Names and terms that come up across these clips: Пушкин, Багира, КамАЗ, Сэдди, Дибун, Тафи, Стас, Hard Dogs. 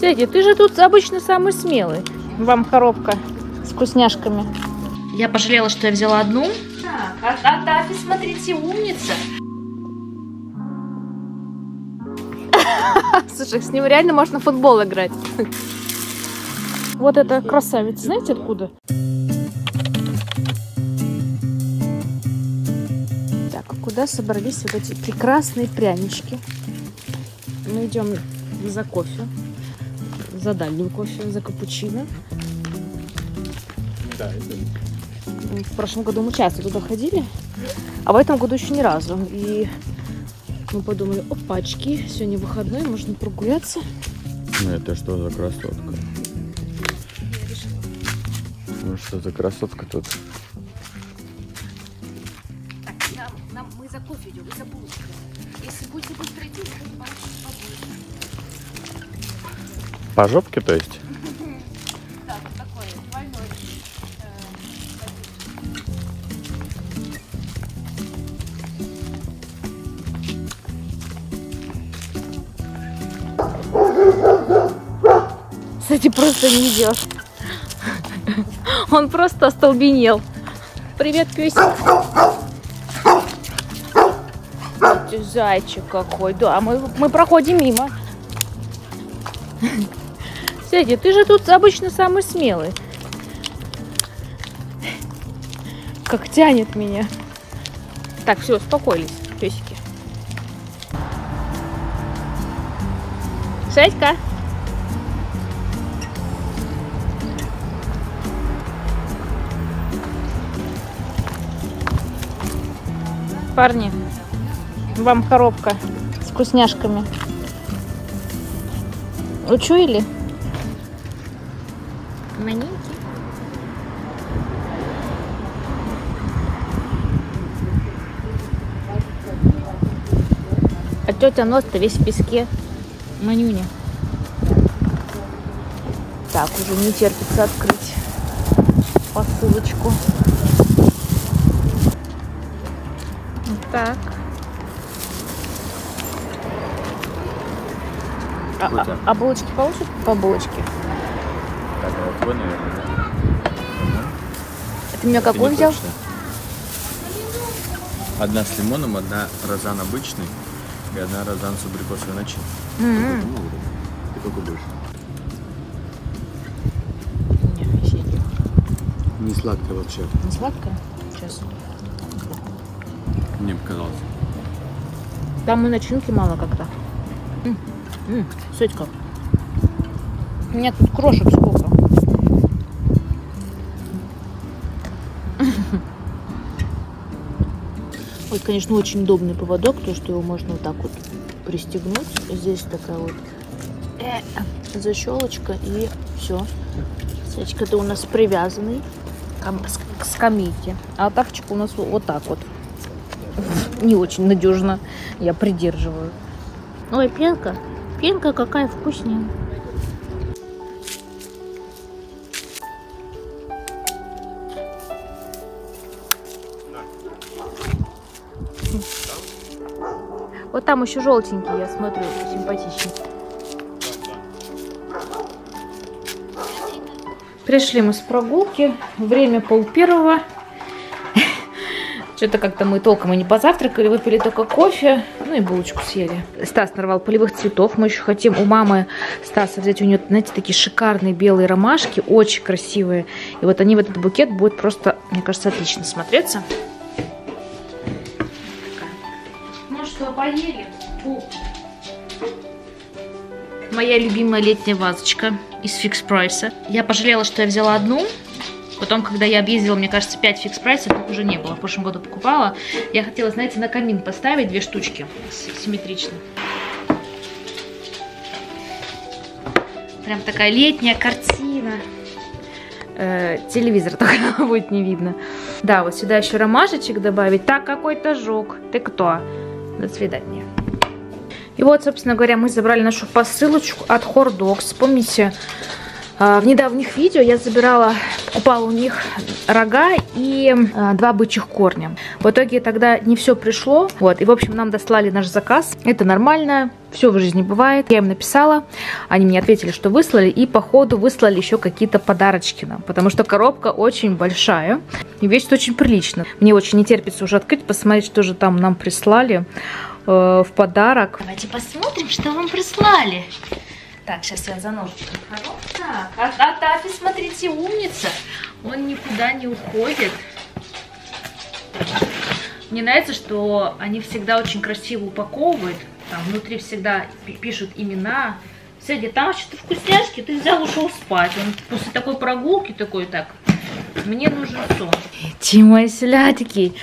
Сядя, ты же тут обычно самый смелый. Вам коробка с вкусняшками. Я пожалела, что я взяла одну. Так, а Тафи, смотрите, умница. Слушай, с ним реально можно в футбол играть. Вот это красавица, знаете откуда? Так, куда собрались вот эти прекрасные прянички? Мы идем за кофе, за дальним кофе, за капучино. Да, это... В прошлом году мы часто туда ходили, а в этом году еще ни разу. И мы подумали, опачки, сегодня выходной, можно прогуляться. Это что за красотка? Ну что за красотка тут? Так, мы за кофе идем, за булочкой. Если будете быстро идти, то по жопке, то есть? Да, вот такой двойной. Кстати, просто не идет. Он просто остолбенел. Привет, песик. Зайчик какой. Да, мы проходим мимо. Сядя, ты же тут обычно самый смелый. Как тянет меня. Так, все, успокоились, песики. Сядька. Парни, вам коробка с вкусняшками. Учуяли? Маленький. А тетя нос-то весь в песке. Манюня. Так, уже не терпится открыть посылочку. Так. А булочки получат? По булочке. Ты меня какой взял? Одна с лимоном, одна розан обычный и одна розан с абрикосовой начинкой. Ты какой будешь? Не сладкая вообще. Не сладкая? Сейчас. Мне показалось. Там и начинки мало как-то. Сетька. У меня тут крошек сколько. Вот, конечно, очень удобный поводок, то что его можно вот так вот пристегнуть. Здесь такая вот защелочка и все. Сетька-то у нас привязанный к скамейке. А тафочка у нас вот так вот. Не очень надежно я придерживаю. Ой, пенка. Пенка какая вкуснее. Вот там еще желтенький, я смотрю, симпатичный. Пришли мы с прогулки. Время 12:30. Что-то как-то мы толком и не позавтракали, выпили только кофе, ну и булочку съели. Стас нарвал полевых цветов, мы еще хотим у мамы Стаса взять, у нее, знаете, такие шикарные белые ромашки, очень красивые. И вот они в этот букет будут просто, мне кажется, отлично смотреться. Ну что, поели? Фу. Моя любимая летняя вазочка из фикс-прайса. Я пожалела, что я взяла одну. Потом, когда я объездила, мне кажется, 5 фикс-прайсов, их уже не было. В прошлом году покупала. Я хотела, знаете, на камин поставить 2 штучки симметрично. Прям такая летняя картина. Телевизор только будет не видно. Да, вот сюда еще ромашечек добавить. Так, какой-то жук. Ты кто? До свидания. И вот, собственно говоря, мы забрали нашу посылочку от Hard Dogs. Помните... В недавних видео я забирала, покупала у них рога и два бычьих корня. В итоге тогда не все пришло. Вот. И, в общем, нам дослали наш заказ. Это нормально, все в жизни бывает. Я им написала, они мне ответили, что выслали. И, походу, выслали еще какие-то подарочки нам. Потому что коробка очень большая. И весит очень прилично. Мне очень не терпится уже открыть, посмотреть, что же там нам прислали в подарок. Давайте посмотрим, что вам прислали. Так, сейчас я за ножичком. Так, а Тафи, смотрите, умница. Он никуда не уходит. Мне нравится, что они всегда очень красиво упаковывают. Там внутри всегда пишут имена. Сегодня там что-то вкусняшки, ты взял, ушел спать. Он после такой прогулки такой, так, мне нужен сон. Эти мои сладкие.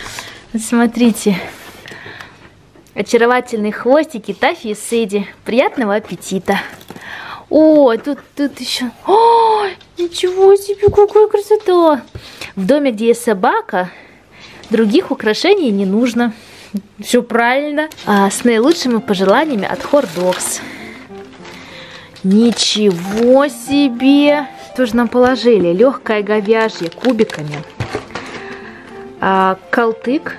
Смотрите. Очаровательные хвостики Тафи и Сэдди. Приятного аппетита. О, тут еще... О, ничего себе, какая красота! В доме, где есть собака, других украшений не нужно. Все правильно. А с наилучшими пожеланиями от Hard Dogs. Ничего себе! Что же нам положили? Легкое говяжье кубиками. Калтык.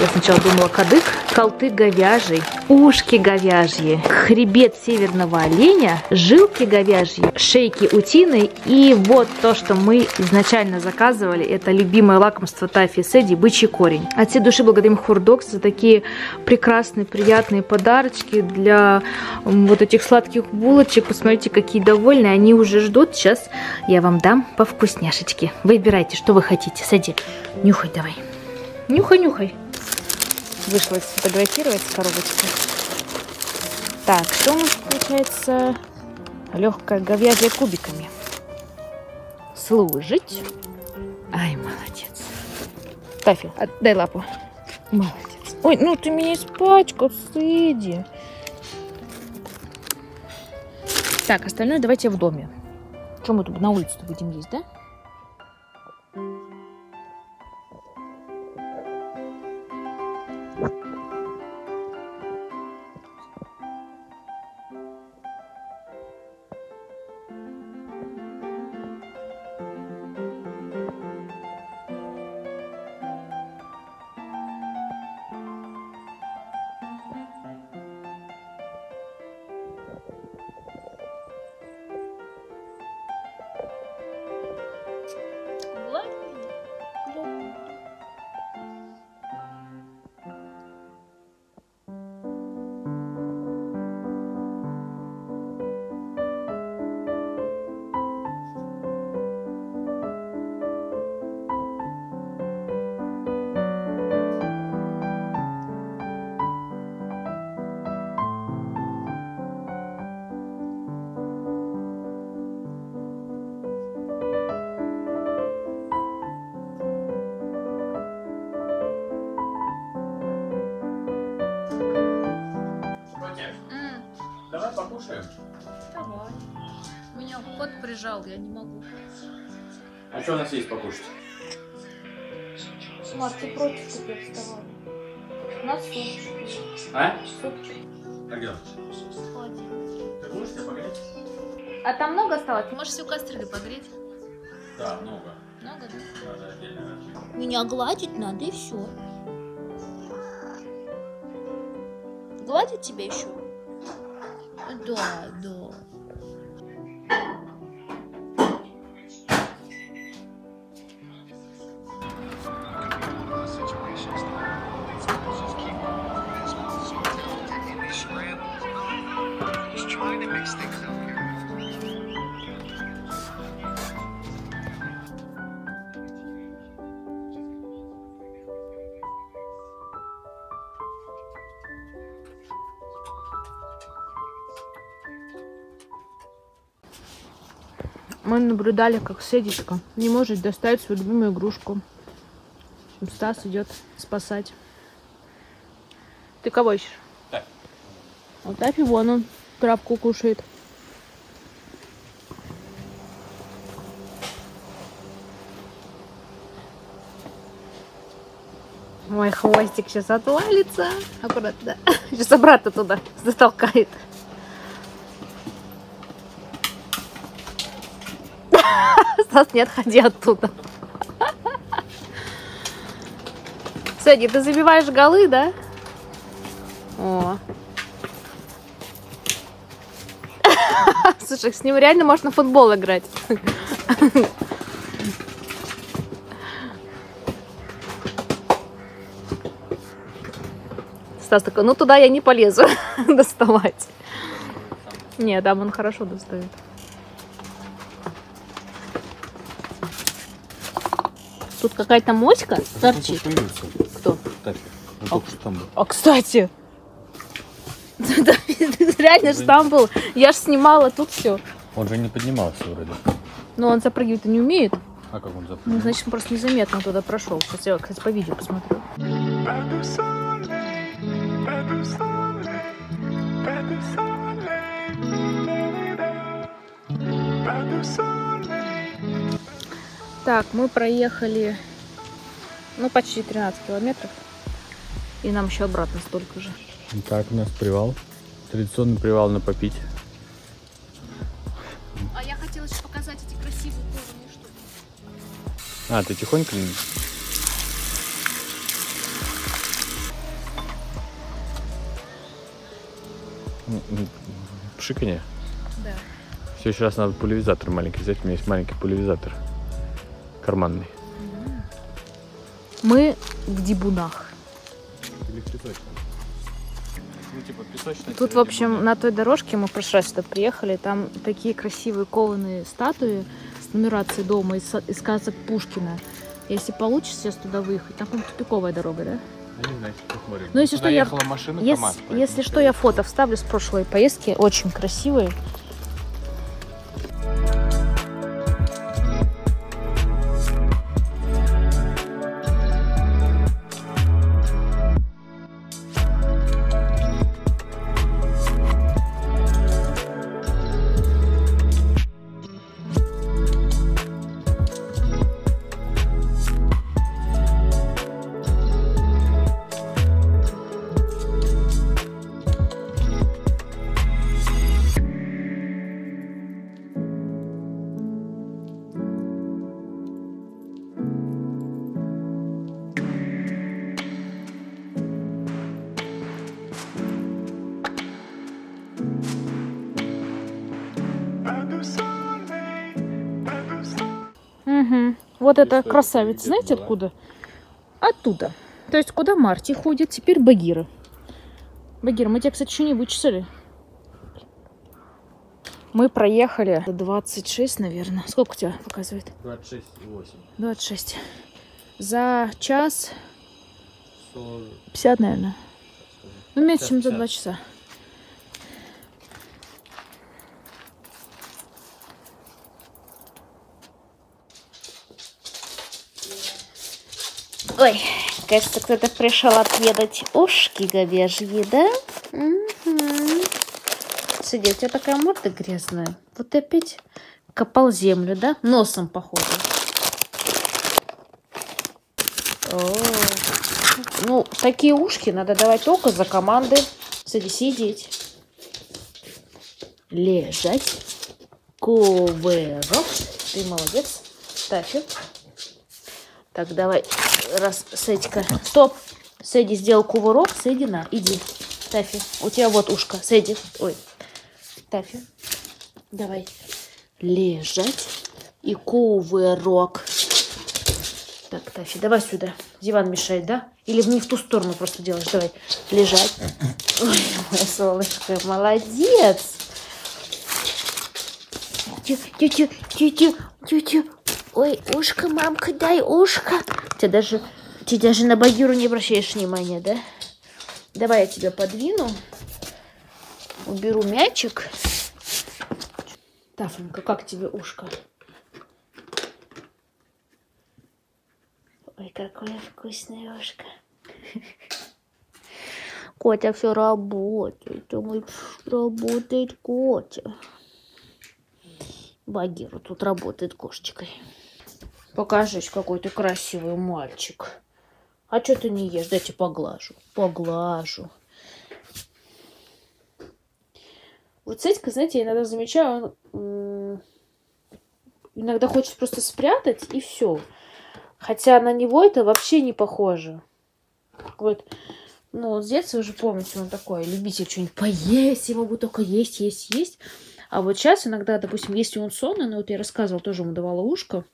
Я сначала думала кадык. Калтык говяжий, ушки говяжьи, хребет северного оленя, жилки говяжьи, шейки утины. И вот то, что мы изначально заказывали, это любимое лакомство Тафи и Сэдди, бычий корень. От всей души благодарим Hard Dogs за такие прекрасные, приятные подарочки для вот этих сладких булочек. Посмотрите, какие довольные, они уже ждут. Сейчас я вам дам повкусняшечки. Выбирайте, что вы хотите. Сэдди, нюхай давай. Нюхай, нюхай. Вышло сфотографировать с коробочкой. Так, что у нас получается? Легкое говяжье кубиками. Служить. Ай, молодец. Тафи, отдай лапу. Молодец. Ой, ну ты меня испачкал, Сэдди. Так, остальное давайте в доме. Что мы тут на улице-то будем есть, да? Покушаем? Давай. Меня кот прижал, я не могу. А что у нас есть покушать? Маш, ты против тебя вставала. У нас супчик. А? Супчик. А где? Ты будешь тебя погреть? А там много осталось? Ты можешь все кастрюлю погреть? Да, много. Много, да? Надо отдельно. Меня гладить надо и все. Гладить тебя еще? Да, да. Мы наблюдали, как Сэддичка не может доставить свою любимую игрушку. Стас идет спасать. Ты кого ищешь? Да. Вот Тафи вон он крабку кушает. Мой хвостик сейчас отвалится. Аккуратно. Сейчас обратно туда затолкает. Стас, не отходи оттуда. Кстати, ты забиваешь голы, да? О. Слушай, с ним реально можно в футбол играть. Стас такой, ну туда я не полезу доставать. Не, там он хорошо достает. Тут какая-то моська торчит. Кто? А кстати, реально штамп был. Я ж снимала тут все. Он же не поднимался вроде. Но он запрыгивать-то не умеет. А как он запрыгивает? Ну, значит, он просто незаметно туда прошел. Сейчас я, кстати, по видео посмотрю. Так, мы проехали, ну, почти 13 километров, и нам еще обратно столько же. Так, у нас привал, традиционный привал на попить. А я хотела еще показать эти красивые кожаные штуки. А, ты тихонько? Пшиканье? Да. В следующий раз надо пульверизатор маленький взять, у меня есть маленький пульверизатор. Карманный. Мы в Дибунах. Ну, типа, тут, в общем, Дибуна. На той дорожке мы в прошлый раз приехали, там такие красивые кованые статуи с нумерацией дома из сказок Пушкина. Если получится сейчас туда выехать, там тупиковая дорога, да? Я не знаю, посмотрим. Ну, если что, я... машина, КамАЗ, если что, я фото вставлю с прошлой поездки, очень красивые. Вот эта красавица, знаете откуда? Оттуда. То есть, куда Марти ходит, теперь Багира. Багира, мы тебя, кстати, еще не вычислили. Мы проехали 26, наверное. Сколько тебя показывает? 26,8. 26. За час 50, наверное. Ну, меньше, чем за 2 часа. Ой, кажется, кто-то пришел отведать ушки говяжьи, да? Угу. Сиди, у тебя такая морда грязная. Вот ты опять копал землю, да? Носом, походу. О-о-о. Ну, такие ушки надо давать только за команды. Сиди, сидеть. Лежать. Ковыров. Ты молодец. Тафи. Так, давай. Раз, Сэдька. Стоп. Сэдди сделал кувырок. Сэдди, на. Иди. Тафи. У тебя вот ушко. Сэдди. Ой. Тафи. Давай. Лежать. И кувырок. Так, Тафи, давай сюда. Диван мешает, да? Или в не в ту сторону просто делаешь. Давай. Лежать. Ой, моя солнышко. Молодец. Тю-тю-тю-тю-тю-тю. Ой, ушко, мамка, дай ушко. Ты даже на Багиру не обращаешь внимания, да? Давай я тебя подвину. Уберу мячик. Тафонька, как тебе ушко? Ой, какое вкусное ушко. Котя все работает. Работает Котя. Багира тут работает кошечкой. Покажись, какой ты красивый мальчик. А что ты не ешь? Дайте поглажу. Поглажу. Вот Сетька, знаете, я иногда замечаю, он Иногда хочешь просто спрятать и все. Хотя на него это вообще не похоже. Вот, ну, с детства уже помните, он такой любитель что-нибудь поесть, его бы только есть, есть, есть. А вот сейчас иногда, допустим, если он сонный, ну вот я рассказывала, тоже ему давала ушко.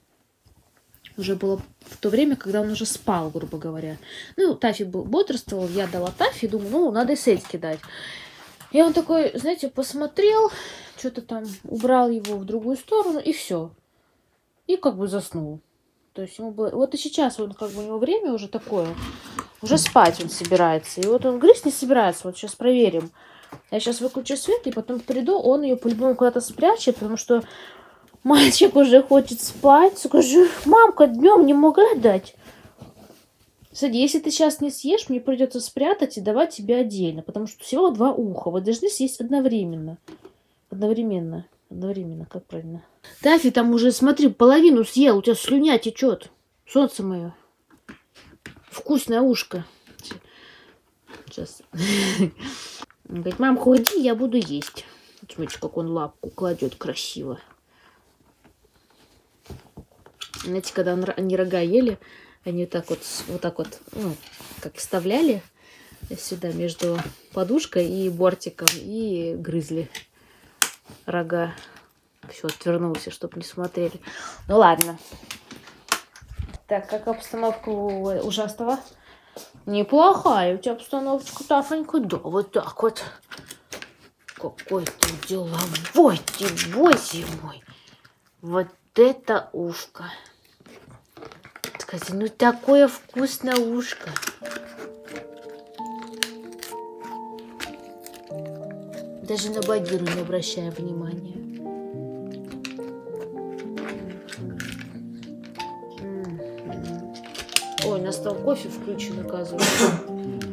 Уже было в то время, когда он уже спал, грубо говоря. Ну, Тафи был, бодрствовал, я дала Тафи, думаю, ну, надо и сеть кидать. И он такой, знаете, посмотрел, что-то там убрал его в другую сторону, и все. И как бы заснул. То есть ему было... Вот и сейчас он, как бы, у него время уже такое. Уже спать он собирается. И вот он грызть не собирается. Вот сейчас проверим. Я сейчас выключу свет, и потом приду, он ее по-любому куда-то спрячет, потому что мальчик уже хочет спать. Скажу, мамка днем не могла дать. Кстати, если ты сейчас не съешь, мне придется спрятать и давать тебе отдельно, потому что всего 2 уха. Вы должны съесть одновременно. Одновременно, как правильно. Тафи там уже, смотри, половину съел, у тебя слюня течет. Солнце мое. Вкусное ушко. Сейчас. Он говорит, мам, ходи, я буду есть. Смотрите, как он лапку кладет красиво. Знаете, когда они рога ели, они вот так вот, ну, как вставляли сюда между подушкой и бортиком и грызли рога. Все, отвернулся, чтобы не смотрели. Ну ладно. Так, как обстановка у ужасного? Неплохая у тебя обстановочка, Тафонька. Да, вот так вот. Какой ты деловой ты, боже мой. Вот это ушко. Скажи, ну такое вкусное ушко. Даже на Багиру не обращаем внимания. Ой, у нас там кофе включен, оказывается.